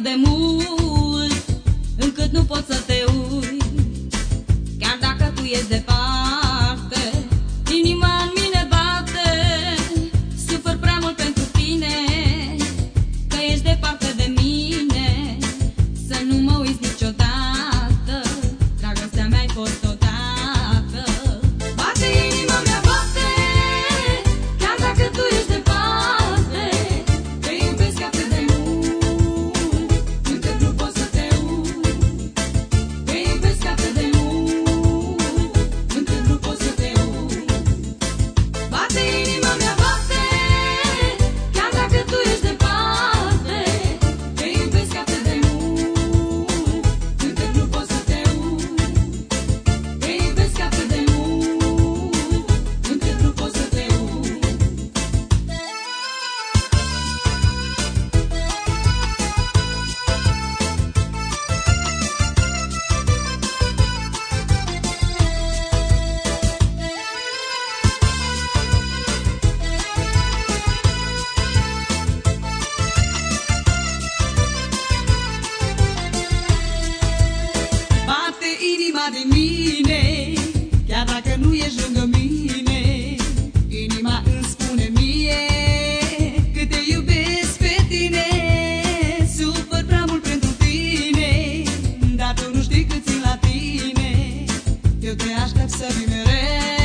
atât de mult încât nu pot să te uit. Chiar dacă tu ești departe, inima în mine bate. Sufăr prea mult pentru tine, că ești departe de mine. Să nu mă uiți niciodată, dragostea mea-i fost o. Inima de mine, chiar dacă nu ești lângă mine, inima îmi spune mie că te iubesc pe tine. Sufăr prea mult pentru tine, dar tu nu știi cât țin la tine. Eu te aștept să vii mereu.